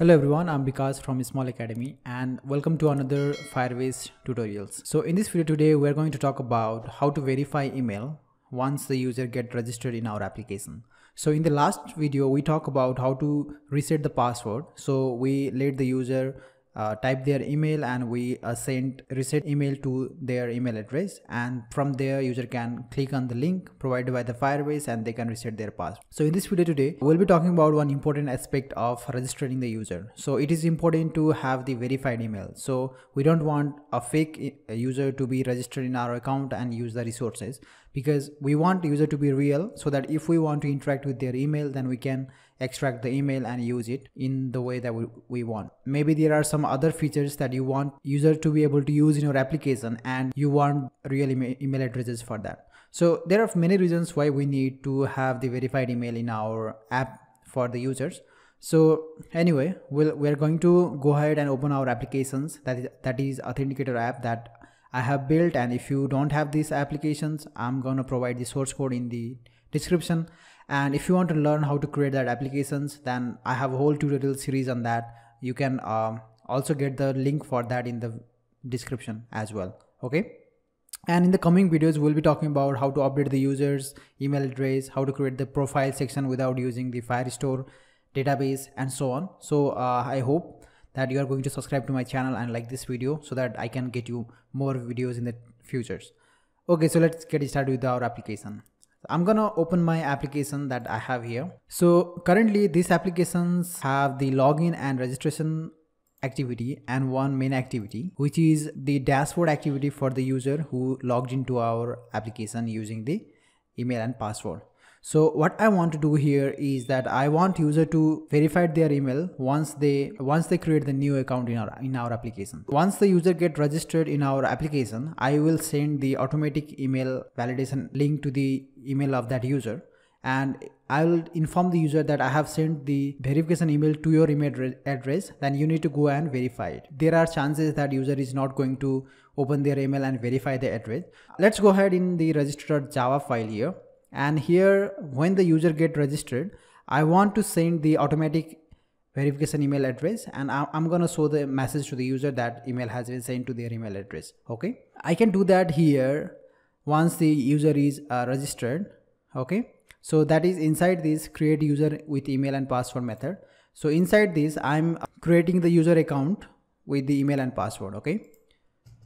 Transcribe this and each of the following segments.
Hello everyone, I'm Vikas from Small Academy and welcome to another Firebase tutorials. So in this video today, we're going to talk about how to verify email once the user gets registered in our application. So in the last video, we talked about how to reset the password. So we let the user type their email and we sent reset email to their email address, and from there user can click on the link provided by the Firebase and they can reset their password. So in this video today, we'll be talking about one important aspect of registering the user. So it is important to have the verified email. So we don't want a fake user to be registered in our account and use the resources, because we want the user to be real so that if we want to interact with their email, then we can extract the email and use it in the way that we want. Maybe there are some other features that you want user to be able to use in your application and you want real email addresses for that. So there are many reasons why we need to have the verified email in our app for the users. So anyway, we're going to go ahead and open our applications, that is Authenticator app that I have built. And if you don't have these applications, I'm gonna provide the source code in the description. And if you want to learn how to create that applications, then I have a whole tutorial series on that. You can also get the link for that in the description as well. Okay. And in the coming videos, we'll be talking about how to update the user's email address, how to create the profile section without using the Firestore database, and so on. So I hope that you are going to subscribe to my channel and like this video so that I can get you more videos in the futures. Okay, so let's get started with our application. I'm gonna open my application that I have here. So currently these applications have the login and registration activity and one main activity, which is the dashboard activity for the user who logged into our application using the email and password. So what I want to do here is that I want user to verify their email once they create the new account in our application. Once the user get registered in our application, I will send the automatic email validation link to the email of that user, and I will inform the user that I have sent the verification email to your email address, then you need to go and verify it. There are chances that user is not going to open their email and verify the address. Let's go ahead in the register.java file here. And here, when the user get registered, I want to send the automatic verification email address, and I'm going to show the message to the user that email has been sent to their email address. Okay, I can do that here once the user is registered. Okay, so that is inside this create user with email and password method. So inside this, I'm creating the user account with the email and password. Okay.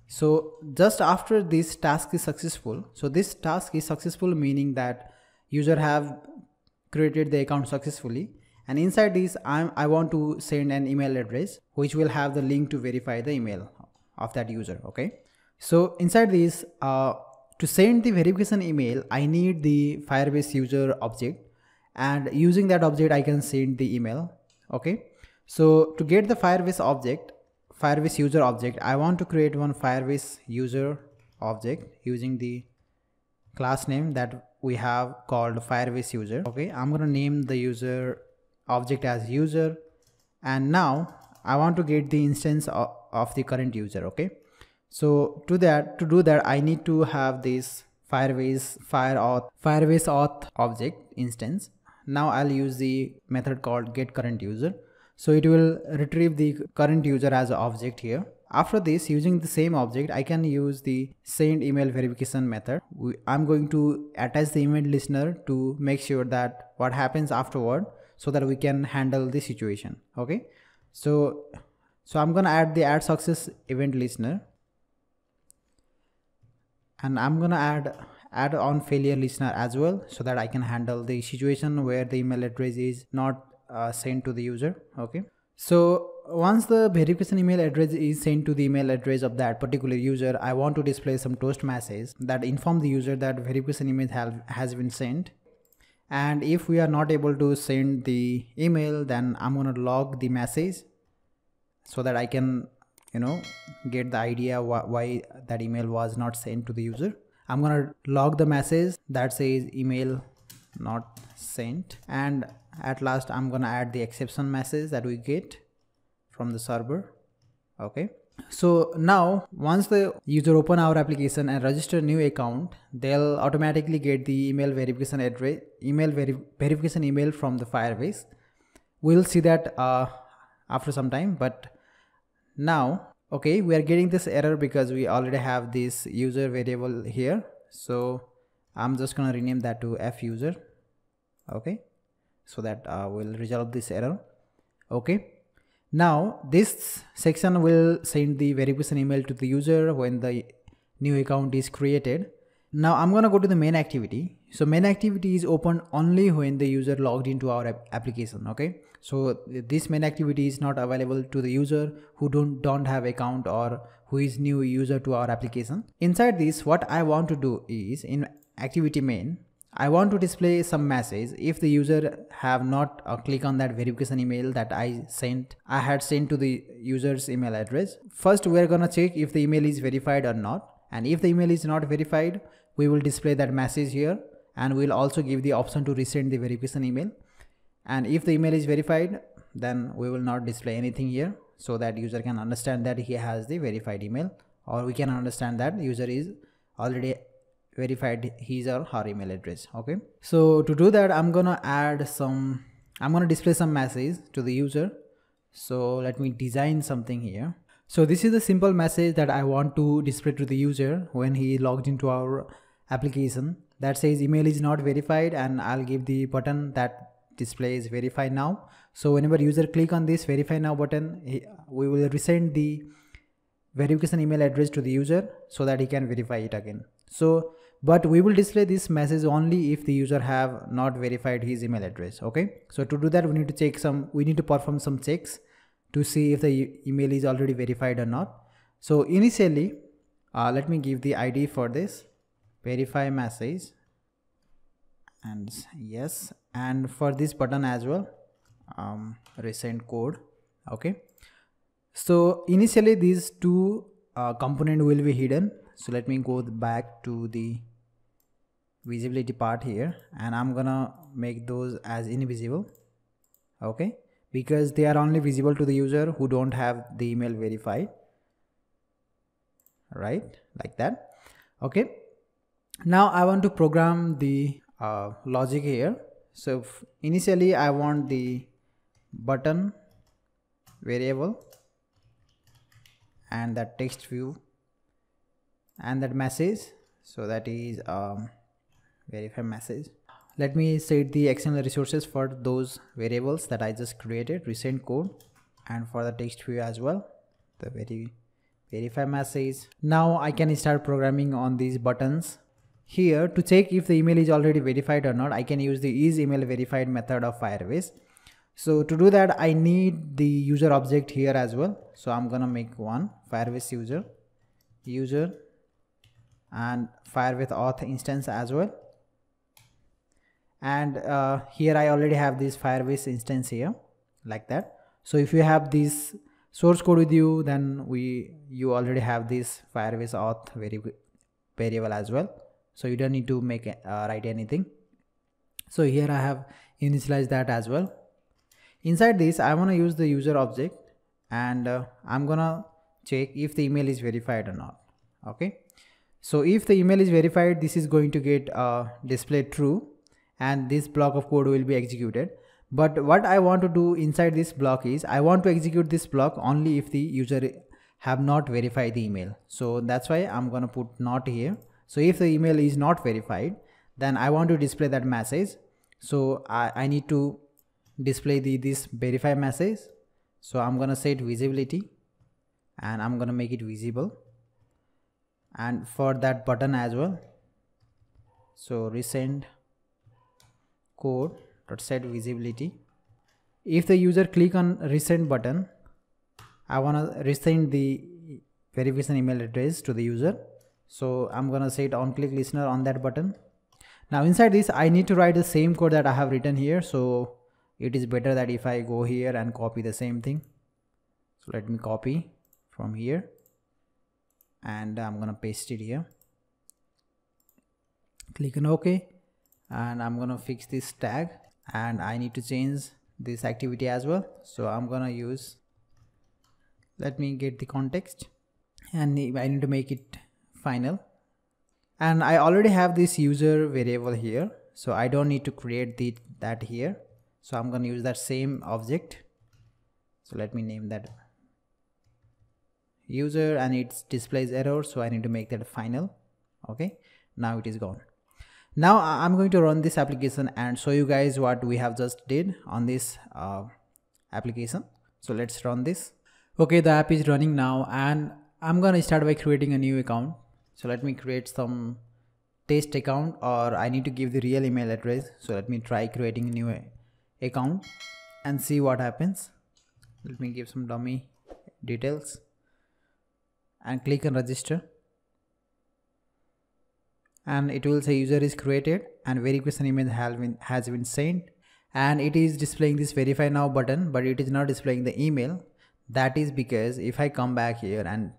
So just after this task is successful, so this task is successful meaning that user have created the account successfully, and inside this I want to send an email address which will have the link to verify the email of that user. Okay, so inside this to send the verification email, I need the Firebase user object, and using that object I can send the email. Okay, so to get the Firebase user object, I want to create one Firebase user object using the class name that we have called Firebase user. Okay, I'm going to name the user object as user, and now I want to get the instance of the current user. Okay, so to do that I need to have this Firebase auth object instance. Now I'll use the method called getCurrentUser. So it will retrieve the current user as an object here. After this, using the same object, I can use the send email verification method. I'm going to attach the email listener to make sure that what happens afterward so that we can handle the situation. Okay. So I'm going to add the add success event listener, and I'm going to add on failure listener as well so that I can handle the situation where the email address is not sent to the user. Okay, so once the verification email address is sent to the email address of that particular user, I want to display some toast message that inform the user that verification email has been sent. And if we are not able to send the email, then I'm gonna log the message so that I can, you know, get the idea why that email was not sent to the user. I'm gonna log the message that says email not sent, and at last I'm gonna add the exception message that we get from the server. Okay, so now once the user open our application and register new account, they'll automatically get the email verification address, email verification email from the Firebase. We'll see that after some time. But now, okay, we are getting this error because we already have this user variable here. So I'm just going to rename that to f user. Okay, so that will resolve this error. Okay, now this section will send the verification email to the user when the new account is created. Now I'm gonna go to the main activity. So main activity is open only when the user logged into our application. Okay, so this main activity is not available to the user who don't have account or who is new user to our application. Inside this, what I want to do is in activity main, I want to display some message if the user have not click on that verification email that I had sent to the user's email address. First, we're gonna check if the email is verified or not. And if the email is not verified, we will display that message here, and we'll also give the option to resend the verification email. And if the email is verified, then we will not display anything here so that user can understand that he has the verified email, or we can understand that user is already verified his or her email address. Okay, so to do that, I'm gonna display some message to the user. So let me design something here. So this is the simple message that I want to display to the user when he logged into our application that says email is not verified, and I'll give the button that displays verify now. So whenever user click on this verify now button, we will resend the verification email address to the user so that he can verify it again. So, but we will display this message only if the user have not verified his email address. Okay, so to do that, we need to perform some checks to see if the email is already verified or not. So initially, let me give the ID for this verify message, and yes, and for this button as well, resend code. Okay, so initially these two component will be hidden. So let me go back to the visibility part here, and I'm gonna make those as invisible. Okay, because they are only visible to the user who don't have the email verified, right? Like that. Okay, now I want to program the logic here. So initially I want the button variable and that text view and that message, so that is verify message. Let me set the external resources for those variables that I just created, resend code, and for the text view as well, the verify message. Now I can start programming on these buttons here to check if the email is already verified or not. I can use the isEmailVerified method of Firebase. So to do that, I need the user object here as well. So I'm gonna make one Firebase user and Firebase auth instance as well. And here I already have this Firebase instance here, like that. So if you have this source code with you, then you already have this Firebase auth variable as well. So you don't need to write anything. So here I have initialized that as well. Inside this, I want to use the user object, and I'm gonna check if the email is verified or not. Okay, so if the email is verified, this is going to get displayed true, and this block of code will be executed. But what I want to do inside this block is I want to execute this block only if the user have not verified the email. So that's why I'm gonna put not here. So if the email is not verified, then I want to display that message. So I need to display this verify message. So I'm gonna set visibility, and I'm gonna make it visible, and for that button as well. So resend code dot set visibility. If the user click on resend button, I wanna resend the verification email address to the user. So I'm gonna set on click listener on that button. Now inside this, I need to write the same code that I have written here. So it is better that if I go here and copy the same thing. So let me copy from here, and I'm gonna paste it here. Click on OK, and I'm gonna fix this tag, and I need to change this activity as well. So I'm gonna use, let me get the context, and I need to make it final. And I already have this user variable here, so I don't need to create that here. So I'm gonna use that same object, So let me name that user, and it displays error, so I need to make that final. Okay, now it is gone. Now I'm going to run this application and show you guys what we have just did on this application. So let's run this. Okay, the app is running now, and I'm gonna start by creating a new account. So let me create some test account, or I need to give the real email address. So let me try creating a new account and see what happens. Let me give some dummy details and click on register, and it will say user is created and verification email has been sent, and it is displaying this verify now button, but it is not displaying the email. That is because if I come back here and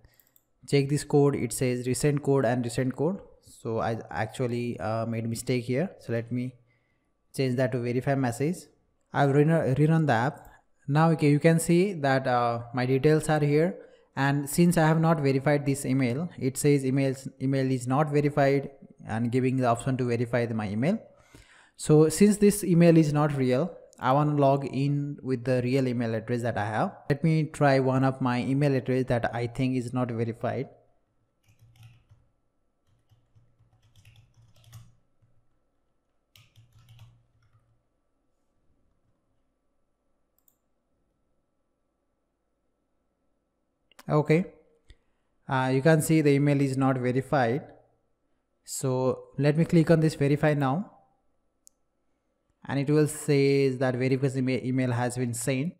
check this code, it says recent code and recent code. So I actually made a mistake here. So let me change that to verify message. I've rerun the app. Now okay, you can see that my details are here, and since I have not verified this email, it says email is not verified and giving the option to verify my email. So since this email is not real, I want to log in with the real email address that I have. Let me try one of my email address that I think is not verified. Okay, you can see the email is not verified. So let me click on this verify now, and it will say that verification email has been sent.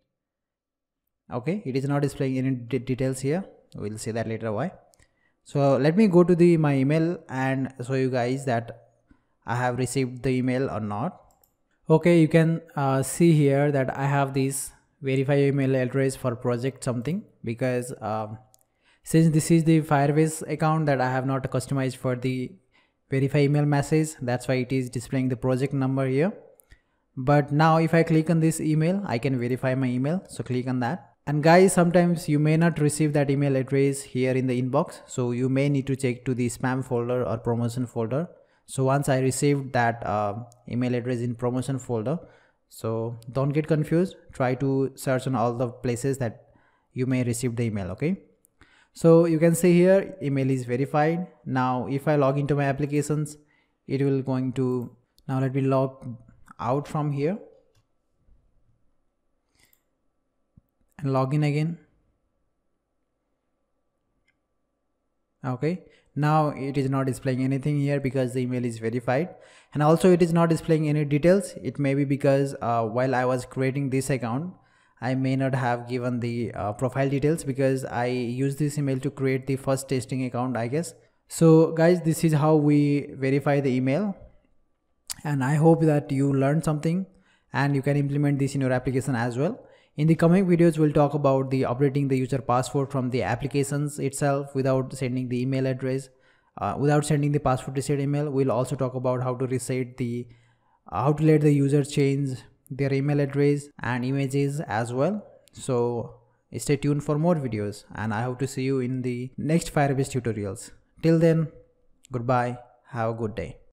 Okay, it is not displaying any details here. We'll see that later why. So let me go to my email and show you guys that I have received the email or not. Okay, you can see here that I have this verify email address for project something, because since this is the Firebase account that I have not customized for the verify email message, that's why it is displaying the project number here. But now if I click on this email, I can verify my email. So click on that. And guys, sometimes you may not receive that email address here in the inbox, so you may need to check to the spam folder or promotion folder. So once I received that email address in promotion folder, so don't get confused. Try to search on all the places that you may receive the email. Okay, so you can see here email is verified. Now if I log into my applications, it will going to, now let me log out from here and log in again. Okay, now it is not displaying anything here because the email is verified, and also it is not displaying any details. It may be because while I was creating this account, I may not have given the profile details, because I used this email to create the first testing account, I guess. So guys, this is how we verify the email, and I hope that you learned something and you can implement this in your application as well. In the coming videos, we'll talk about the updating the user password from the applications itself without sending the email address, without sending the password reset email. We'll also talk about how to reset the, how to let the user change their email address and images as well. So stay tuned for more videos, and I hope to see you in the next Firebase tutorials. Till then, goodbye. Have a good day.